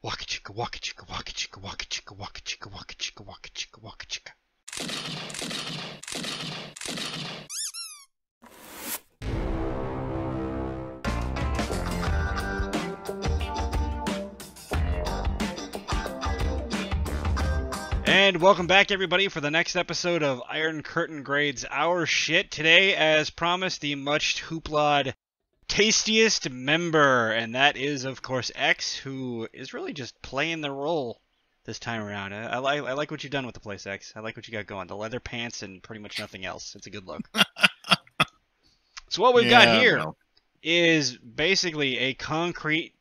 Waka chicka, waka chicka, waka chicka, waka chicka, waka chicka, waka chicka, waka chicka, waka chicka. And welcome back, everybody, for the next episode of Iron Curtain Grades Our Shit. Today, as promised, the much hooplaed tastiest member, and that is, of course, X, who is really just playing the role this time around. I like what you've done with the place, X. I like what you got going. The leather pants and pretty much nothing else. It's a good look. So what we've got here is basically a concrete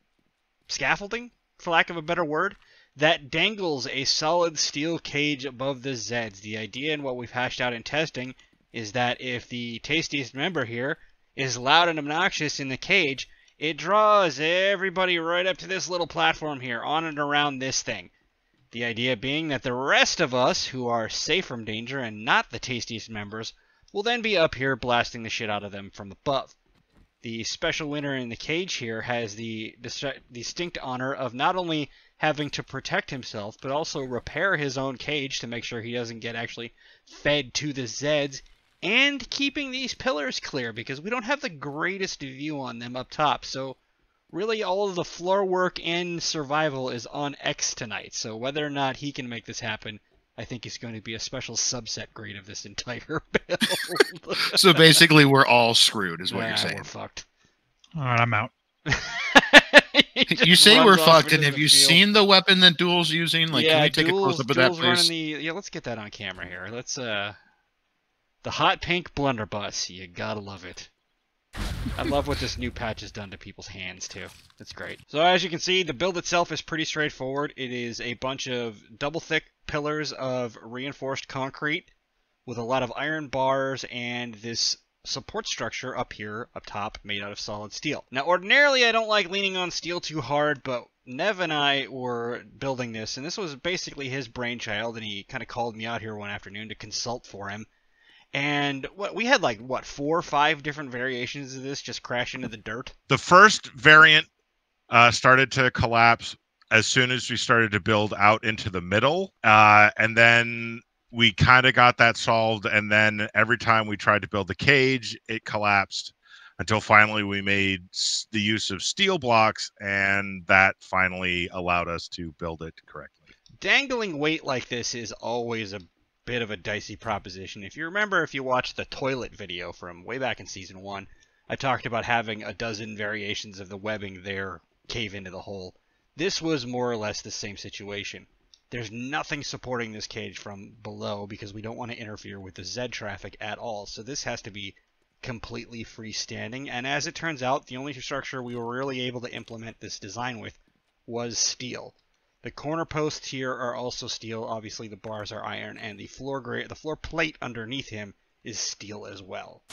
scaffolding, for lack of a better word, that dangles a solid steel cage above the Zeds. The idea and what we've hashed out in testing is that if the tastiest member here is loud and obnoxious in the cage, it draws everybody right up to this little platform here, on and around this thing. The idea being that the rest of us, who are safe from danger and not the tastiest members, will then be up here blasting the shit out of them from above. The special winner in the cage here has the distinct honor of not only having to protect himself, but also repair his own cage to make sure he doesn't get actually fed to the Zeds, and keeping these pillars clear, because we don't have the greatest view on them up top. So really all of the floor work and survival is on X tonight. So whether or not he can make this happen, I think he's going to be a special subset grade of this entire build. So basically we're all screwed is what you're saying. We're fucked. All right, I'm out. You say we're fucked, and have you seen the weapon that Duel's using? Like, can we take a close up of that, please? Yeah, let's get that on camera here. Let's the Hot Pink Blunderbuss. You gotta love it. I love what this new patch has done to people's hands too. It's great. So as you can see, the build itself is pretty straightforward. It is a bunch of double thick pillars of reinforced concrete with a lot of iron bars and this support structure up here, up top, made out of solid steel. Now, ordinarily, I don't like leaning on steel too hard, but Nev and I were building this, and this was basically his brainchild, and he kind of called me out here one afternoon to consult for him. And what we had, like, what, 4 or 5 different variations of this just crash into the dirt? The first variant started to collapse as soon as we started to build out into the middle, and then we kind of got that solved, and then every time we tried to build the cage, it collapsed until finally we made the use of steel blocks, and that finally allowed us to build it correctly. Dangling weight like this is always a bit of a dicey proposition. If you remember, if you watched the toilet video from way back in season 1, I talked about having a dozen variations of the webbing there cave into the hole. This was more or less the same situation. There's nothing supporting this cage from below because we don't want to interfere with the Zed traffic at all. So this has to be completely freestanding. And as it turns out, the only structure we were really able to implement this design with was steel. The corner posts here are also steel. Obviously, the bars are iron, and the floor plate underneath him is steel as well.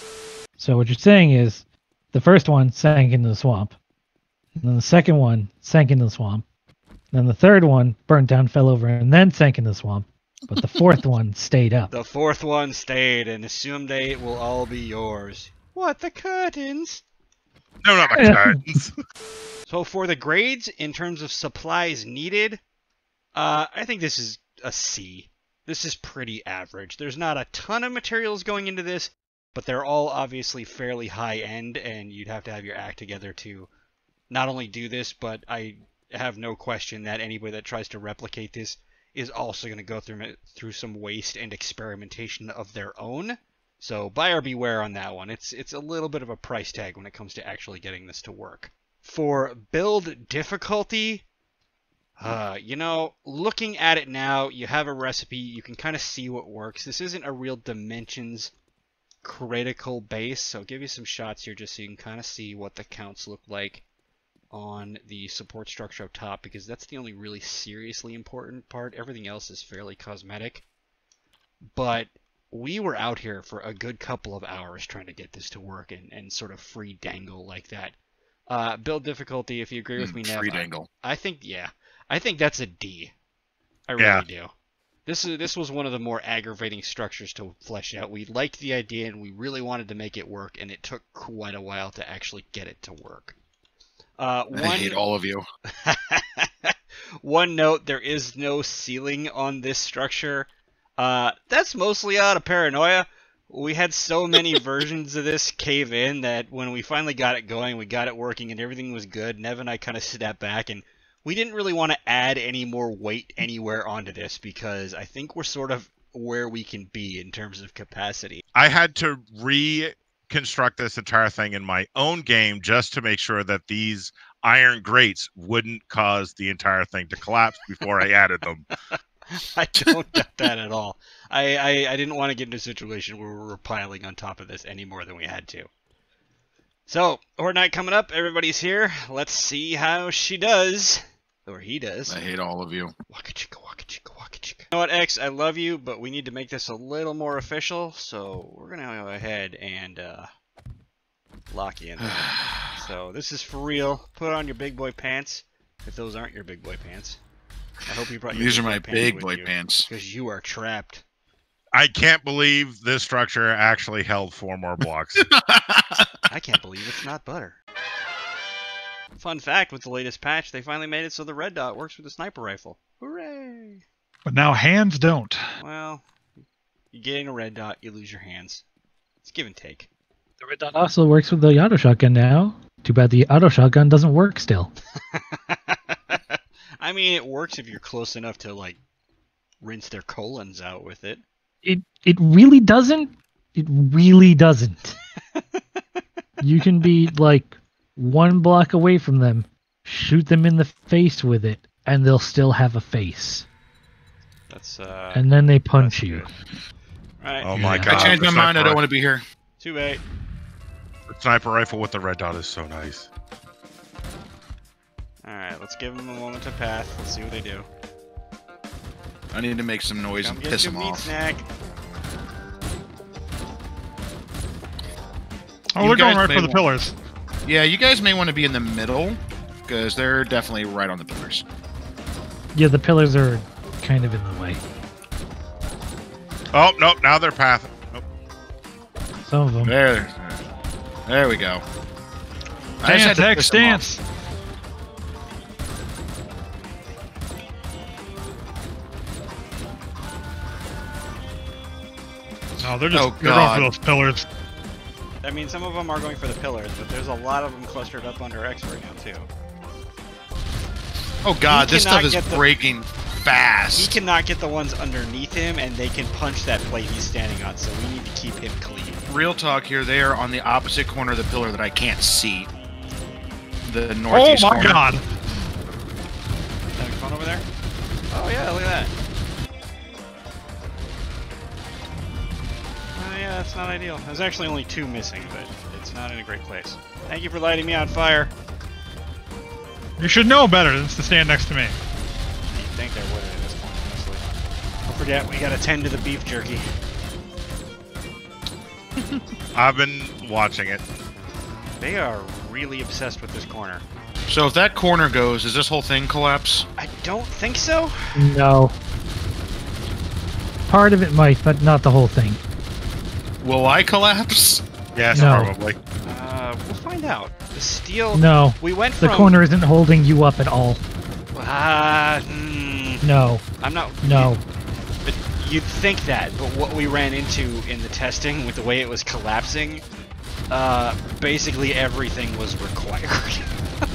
So what you're saying is the first one sank into the swamp, and then the second one sank into the swamp. Then the third one burnt down, fell over, and then sank in the swamp. But the fourth one stayed up. The fourth one stayed, and someday it will all be yours. What, the curtains? No, not my curtains. So for the grades, in terms of supplies needed, I think this is a C. This is pretty average. There's not a ton of materials going into this, but they're all obviously fairly high end, and you'd have to have your act together to not only do this, but I have no question that anybody that tries to replicate this is also going to go through some waste and experimentation of their own. So buyer beware on that one. It's a little bit of a price tag when it comes to actually getting this to work. For build difficulty, you know, looking at it now, you have a recipe, you can kind of see what works. This isn't a real dimensions critical base, so I'll give you some shots here just so you can kind of see what the counts look like on the support structure up top, because that's the only really seriously important part. Everything else is fairly cosmetic. But we were out here for a good couple of hours trying to get this to work and sort of free dangle like that. Build difficulty, if you agree with me, Nev, free dangle. I think, yeah. I think that's a D. I really do. This was one of the more aggravating structures to flesh out. We liked the idea and we really wanted to make it work, and it took quite a while to actually get it to work. I hate all of you. One note, there is no ceiling on this structure. That's mostly out of paranoia. We had so many versions of this cave in that when we finally got it going, we got it working and everything was good. Nev and I kind of stepped back and we didn't really want to add any more weight anywhere onto this because I think we're sort of where we can be in terms of capacity. I had to reconstruct this entire thing in my own game just to make sure that these iron grates wouldn't cause the entire thing to collapse before I added them. I don't doubt that at all. I didn't want to get into a situation where we were piling on top of this any more than we had to. So, Horde Night coming up. Everybody's here. Let's see how she does. Or he does. I hate all of you. Waka chicka, waka chicka, waka chicka. You know what, X? I love you, but we need to make this a little more official, so we're going to go ahead and lock you in. So, this is for real. Put on your big boy pants, if those aren't your big boy pants. I hope you brought your These are my big boy pants. Because you are trapped. I can't believe this structure actually held 4 more blocks. I can't believe it's not butter. Fun fact, with the latest patch, they finally made it so the red dot works with the sniper rifle. Hooray! But now hands don't. Well, you're getting a red dot, you lose your hands. It's give and take. The red dot also works with the auto shotgun now. Too bad the auto shotgun doesn't work still. I mean, it works if you're close enough to, like, rinse their colons out with it. It really doesn't. It really doesn't. You can be, like, 1 block away from them, shoot them in the face with it, and they'll still have a face. That's, and then they punch you. Right. Oh, my God. I changed my mind. I don't want to be here. Too late. The sniper rifle with the red dot is so nice. Alright, let's give them a moment to pass. Let's see what they do. I need to make some noise and piss them off. Snack. Oh, we're going right for the pillars. Yeah, you guys may want to be in the middle, because they're definitely right on the pillars. Yeah, the pillars are kind of in the way. Oh, nope, now they're pathing. Nope. Some of them. There we go. Stance, X, stance! No, they're just going for those pillars. I mean, some of them are going for the pillars, but there's a lot of them clustered up under X right now, too. Oh god, this stuff is breaking fast. He cannot get the ones underneath him, and they can punch that plate he's standing on, so we need to keep him clean. Real talk here, they are on the opposite corner of the pillar that I can't see. The northeast corner. Oh my god! Having fun over there? Oh yeah, look at that. Yeah, that's not ideal. There's actually only 2 missing, but it's not in a great place. Thank you for lighting me on fire. You should know better than to stand next to me. You'd think I would at this point, honestly. Don't forget, we gotta tend to the beef jerky. I've been watching it. They are really obsessed with this corner. So if that corner goes, does this whole thing collapse? I don't think so. No. Part of it might, but not the whole thing. Will I collapse? Yes, no. Probably. We'll find out. The steel... No. We went from... The corner isn't holding you up at all. No. I'm not... No. You'd think that, but what we ran into in the testing with the way it was collapsing, basically everything was required.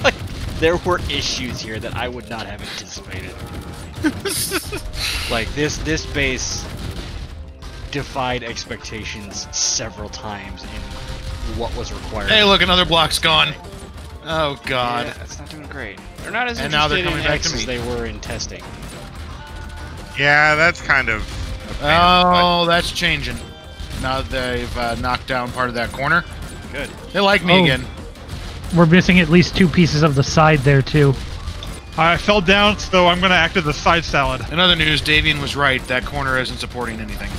Like, there were issues here that I would not have anticipated. Like, this base... defied expectations several times in what was required. Hey, look, another block's gone. Oh god, yeah, that's not doing great. They're not as interested in X as they were in testing. Yeah, that's kind of. Oh, that's changing. Now they've knocked down part of that corner. Good. They like me again. We're missing at least 2 pieces of the side there too. I fell down, so I'm going to act as a side salad. In other news, Davian was right. That corner isn't supporting anything.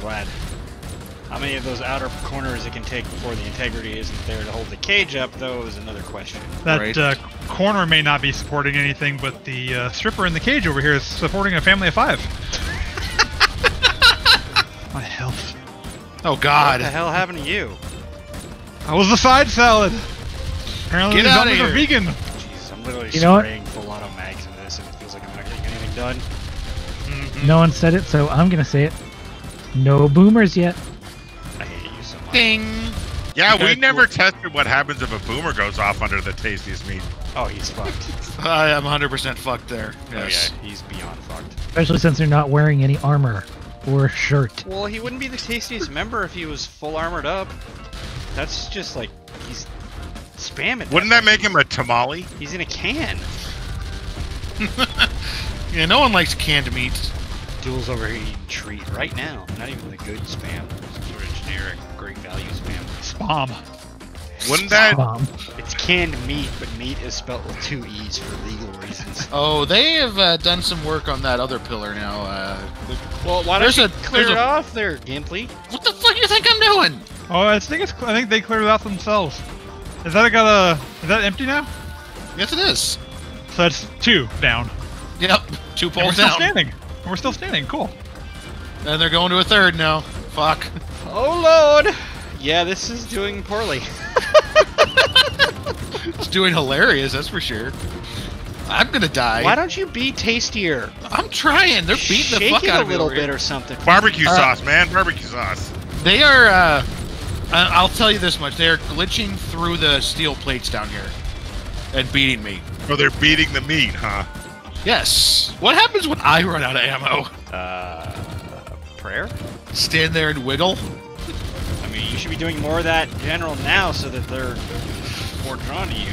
Glad. How many of those outer corners it can take before the integrity isn't there to hold the cage up, though, is another question. That right. Corner may not be supporting anything, but the stripper in the cage over here is supporting a family of 5. My health. Oh, God. What the hell happened to you? I was the side salad. Apparently, Get out of here. Vegan. Jeez, I'm literally spraying full auto mag. done. Mm-hmm. No one said it, so I'm gonna say it. No boomers yet. I hate you so much. Ding! Yeah, we never tested what happens if a boomer goes off under the tastiest meat. Oh, he's fucked. I am 100% fucked there. Yes. Oh yeah, he's beyond fucked. Especially since they're not wearing any armor or shirt. Well, he wouldn't be the tastiest member if he was full armored up. That's just like, he's spamming. Wouldn't that make him a tamale? He's in a can. Yeah, no one likes canned meats. Duel's over here eating treat right now. Not even the good spam. It's sort of generic, great value spam. Spam. Wouldn't that? Spam. It's canned meat, but meat is spelled with two E's for legal reasons. Oh, they have done some work on that other pillar now. Well, why don't you clear it off there, Gimply? What the fuck do you think I'm doing? Oh, I think they cleared it off themselves. Is that empty now? Yes, it is. So that's two down. Yep, two poles down. We're still standing, cool. And they're going to a third now. Fuck. Oh lord! Yeah, this is doing poorly. It's doing hilarious, that's for sure. I'm gonna die. Why don't you be tastier? I'm trying, they're beating the fuck out of me. Shake it a little bit or something. Barbecue sauce, man, barbecue sauce. They are, I'll tell you this much, they are glitching through the steel plates down here. And beating me. Oh, they're beating the meat, huh? Yes. What happens when I run out of ammo? Prayer? Stand there and wiggle? I mean, you should be doing more of that in general now so that they're more drawn to you.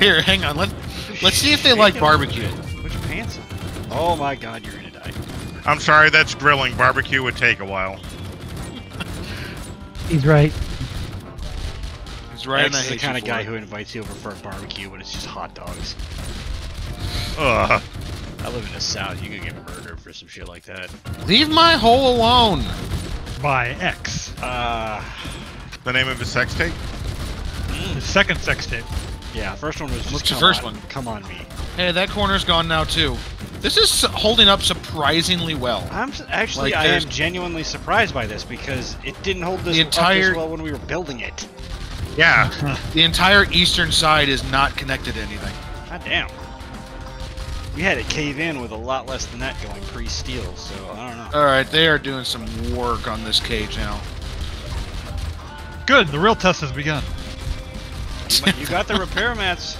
Here, hang on. Let's see if they like barbecue. Put your pants on. Oh my god, you're gonna die. I'm sorry, that's grilling. Barbecue would take a while. He's right. He's right. That's the kind of guy who invites you over for a barbecue when it's just hot dogs. Ugh. I live in the South. You could get murdered for some shit like that. Leave my hole alone. By ex. The name of his sex tape? His second sex tape. Yeah, first one was just. What's the first one? Come on me. Hey, that corner's gone now too. This is holding up surprisingly well. I'm actually, like, I am genuinely surprised by this because it didn't hold this up as well when we were building it. Yeah. The entire eastern side is not connected to anything. God damn. We had it cave in with a lot less than that going pre-steel, so I don't know. Alright, they are doing some work on this cage now. Good, the real test has begun. You got the repair mats.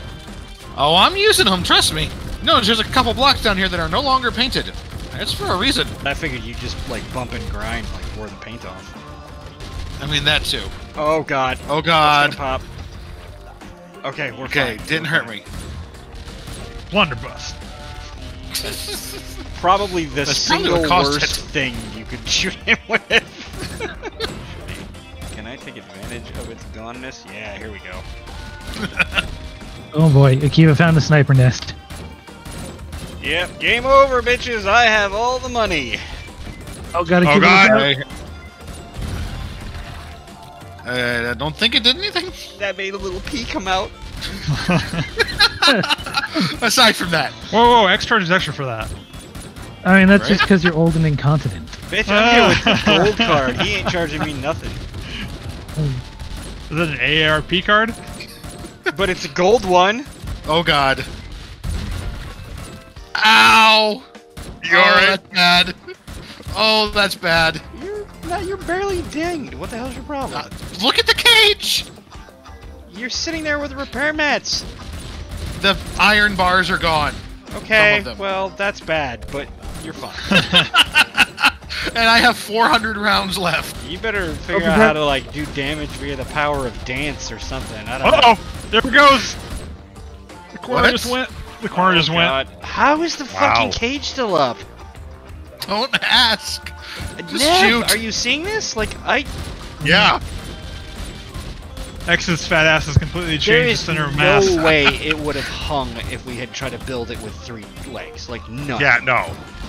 Oh, I'm using them, trust me. No, there's a couple blocks down here that are no longer painted. That's for a reason. I figured you just, like, bump and grind, like, wore the paint off. I mean, that too. Oh god. Oh god. That's gonna pop. Okay, we're okay, fine. Didn't hurt me. Blunderbuss. Probably the single worst thing you could shoot him with. Can I take advantage of its goneness? Yeah, here we go. Oh boy, Akiva found the sniper nest. Yep, game over, bitches. I have all the money. Oh god, Akiva. Oh god. I don't think it did anything. That made a little pea come out. Aside from that. Whoa, whoa, X charge is extra for that. I mean, that's right? Just because you're old and incontinent. Bitch, I'm here with the gold card. He ain't charging me nothing. Is that an ARP card? But it's a gold one. Oh, God. Ow! You're that's bad. Oh, that's bad. You're barely dinged. What the hell's your problem? Look at the cage! You're sitting there with repair mats. The iron bars are gone. Okay, well, that's bad, but you're fine. And I have 400 rounds left. You better figure out how to, like, do damage via the power of dance or something. I don't know. Uh-oh! There it goes! The corner just went. The corner just went. How is the fucking cage still up? Don't ask. Just shoot. Are you seeing this? Like, yeah. X's fat ass has completely changed the center of mass. There is no way it would have hung if we had tried to build it with three legs. Like, none. Yeah, no.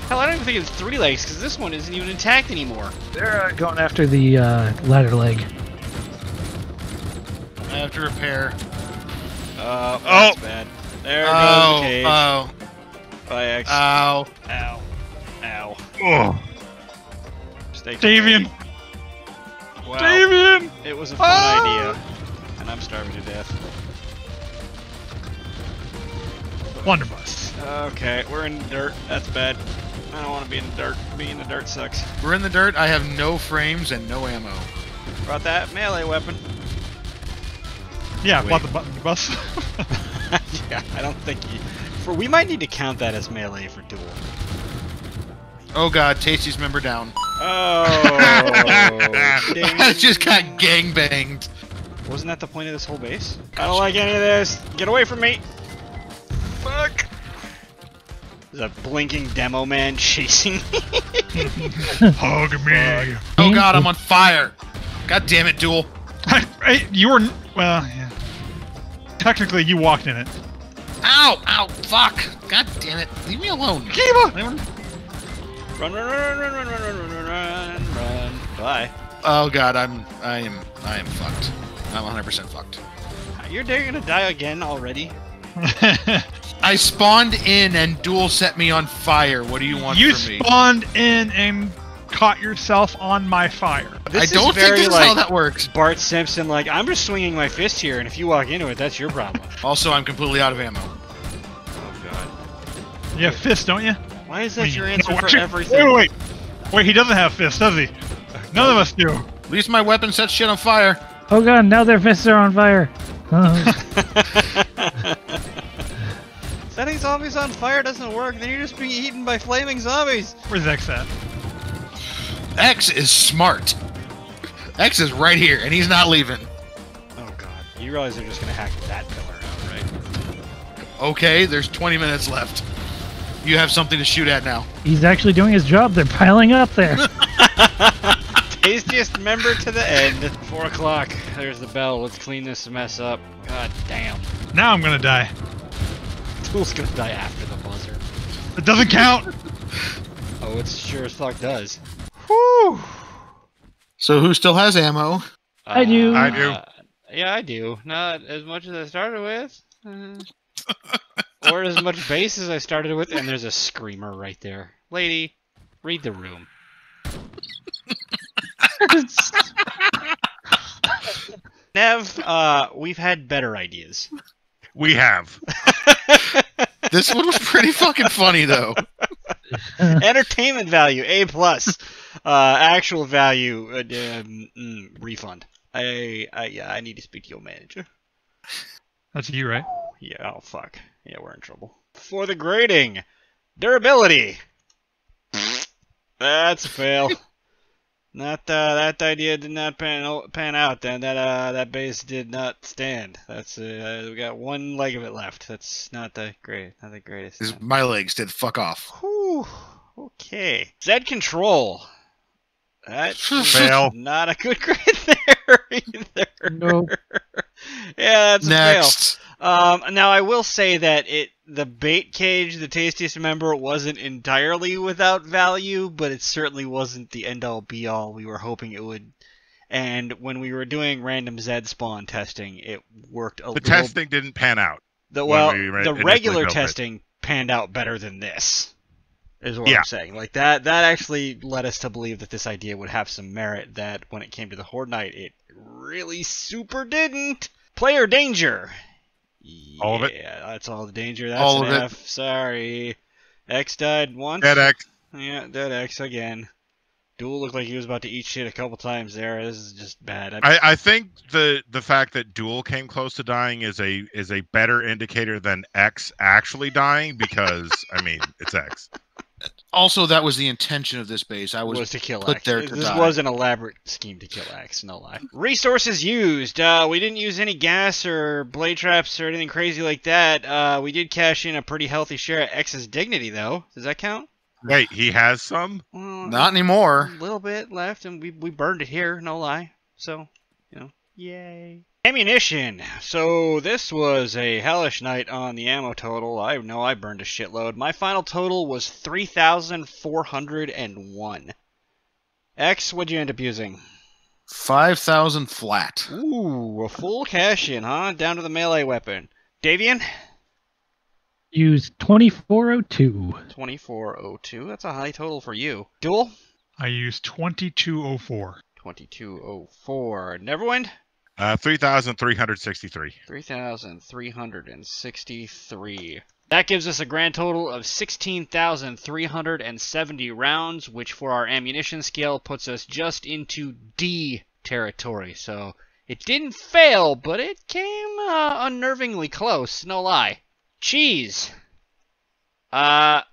Hell, I don't even think it's three legs, because this one isn't even intact anymore. They're going after the ladder leg. I have to repair. Oh, that's bad. There goes the cage. Oh. Bye, X. Ow. Ow. Ow. Ugh. Davian! Wow. Davian! It was a fun idea. And I'm starving to death. Blunderbuss. Okay, we're in the dirt. That's bad. I don't want to be in the dirt. Being in the dirt sucks. We're in the dirt. I have no frames and no ammo. Brought that melee weapon. Yeah, I bought the bus. Yeah, I don't think you... We might need to count that as melee for duel. Oh god, Tasty's member down. Oh, I just got gangbanged. Wasn't that the point of this whole base? Gosh, I don't like any of this. Get away from me. Fuck. There's a blinking demo man chasing me. Hug me. Oh god, I'm on fire. God damn it, duel. You were... Well, yeah. Technically, you walked in it. Ow! Ow! Fuck! God damn it! Leave me alone! Kiba! Run! Run! Run! Run! Run! Run! Run! Run! Run! Bye. Oh god, I am fucked. I'm 100% fucked. You're gonna die again already? I spawned in and duel set me on fire. What do you want from me? You spawned in and caught yourself on my fire. This I don't think that's like how that works. Bart Simpson, like, I'm just swinging my fist here, and if you walk into it, that's your problem. Also, I'm completely out of ammo. Oh, God. You have fists, don't you? Why is that your answer for everything? Wait, wait, wait. He doesn't have fists, does he? None of us do. At least my weapon sets shit on fire. Oh, God, now their fists are on fire. Setting zombies on fire doesn't work. Then you're just being eaten by flaming zombies. Where's X at? X is smart. X is right here, and he's not leaving. Oh, God. You realize they're just going to hack that pillar out, right? Okay, there's 20 minutes left. You have something to shoot at now. He's actually doing his job. They're piling up there. Tastiest member to the end. 4 o'clock. There's the bell. Let's clean this mess up. God damn. Now I'm going to die. Tool's going to die after the buzzer. It doesn't count. Oh, it sure as fuck does. Whew. So who still has ammo? I do. I do. Yeah, I do. Not as much as I started with. Or as much base as I started with. And there's a screamer right there. Lady, read the room. Nev, we've had better ideas. We have. This one was pretty fucking funny, though. Entertainment value, A+. Actual value, refund. Yeah, I need to speak to your manager. That's you, right? Yeah, oh, fuck. Yeah, we're in trouble. For the grading, durability. That's a fail. That idea did not pan out. Then that base did not stand. That's we got one leg of it left. That's not the great, not the greatest. This, my legs did fuck off. Whew. Okay. Zed control. That fail. Not a good grade there either. Nope. Yeah, that's next. A fail. Now I will say that the bait cage, the tastiest member, wasn't entirely without value, but it certainly wasn't the end-all be-all we were hoping it would. And when we were doing random Zed spawn testing, it worked a little. The testing didn't pan out. Well, the regular testing panned out better than this, is what I'm saying. Like that actually led us to believe that this idea would have some merit. That when it came to the Horde Knight, it really super didn't. Player danger. All of it? Yeah, that's all the danger. That's all of it. Sorry. X died once. Dead X. Yeah, dead X again. Duel looked like he was about to eat shit a couple times there. This is just bad. I think the fact that Duel came close to dying is a better indicator than X actually dying, because I mean, it's X. Also, that was the intention of this base. I was to kill X. This was an elaborate scheme to kill X, no lie. Resources used. We didn't use any gas or blade traps or anything crazy like that. We did cash in a pretty healthy share of X's dignity, though. Does that count? Wait, he has some? Not anymore. A little bit left, and we burned it here, no lie. So, you know, yay. Ammunition. So this was a hellish night on the ammo total. I know I burned a shitload. My final total was 3,401. X, what'd you end up using? 5,000 flat. Ooh, a full cash in, huh? Down to the melee weapon. Davian? Use 2,402. 2,402. That's a high total for you. Duel? I used 2,204. 2,204. Neverwind? 3,363. 3,363. That gives us a grand total of 16,370 rounds, which for our ammunition scale puts us just into D territory. So it didn't fail, but it came unnervingly close, no lie. Cheese. I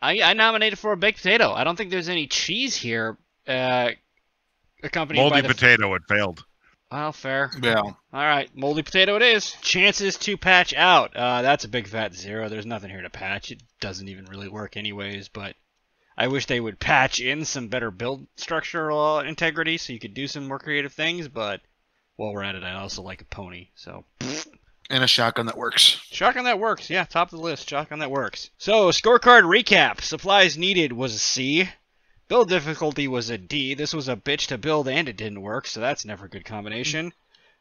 nominated for a baked potato. I don't think there's any cheese here. Accompanied moldy by potato, it failed. Well, fair. Yeah. All right, moldy potato it is. Chances to patch out. That's a big fat zero. There's nothing here to patch. It doesn't even really work anyways, but I wish they would patch in some better build structural integrity so you could do some more creative things, but while we're at it, I also like a pony, so. And a shotgun that works. Shotgun that works, yeah, top of the list, shotgun that works. So, scorecard recap. Supplies needed was a C. Build difficulty was a D. This was a bitch to build and it didn't work, so that's never a good combination.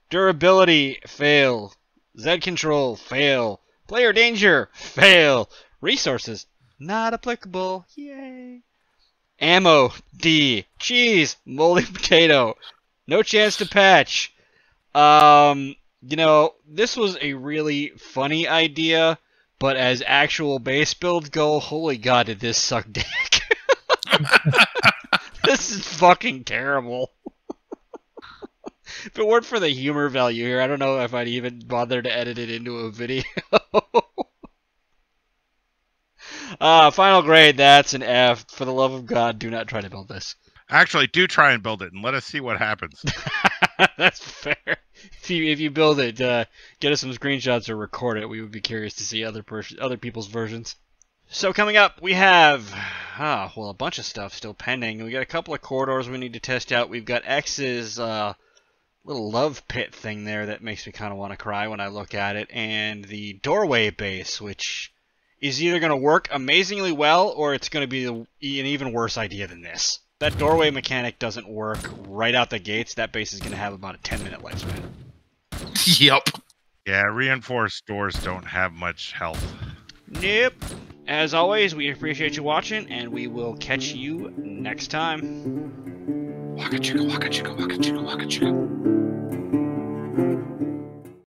Durability, fail. Zed control, fail. Player danger, fail. Resources, not applicable. Yay. Ammo, D. Cheese, moldy potato. No chance to patch. You know, this was a really funny idea, but as actual base build go, holy god, did this suck dick. This is fucking terrible. If it weren't for the humor value here, I don't know if I'd even bother to edit it into a video. Final grade, that's an F. For the love of God, do not try to build this. Actually, do try and build it, and let us see what happens. That's fair. If you build it, get us some screenshots or record it. We would be curious to see other people's versions. So coming up, we have, a bunch of stuff still pending. We got a couple of corridors we need to test out. We've got X's little love pit thing there that makes me kind of want to cry when I look at it, and the doorway base, which is either going to work amazingly well or it's going to be an even worse idea than this. That doorway mechanic doesn't work right out the gates. That base is going to have about a 10-minute lifespan. Yep. Yeah, reinforced doors don't have much health. Nope. As always, we appreciate you watching, and we will catch you next time. Waka chicka, waka chicka, waka chicka, waka chicka.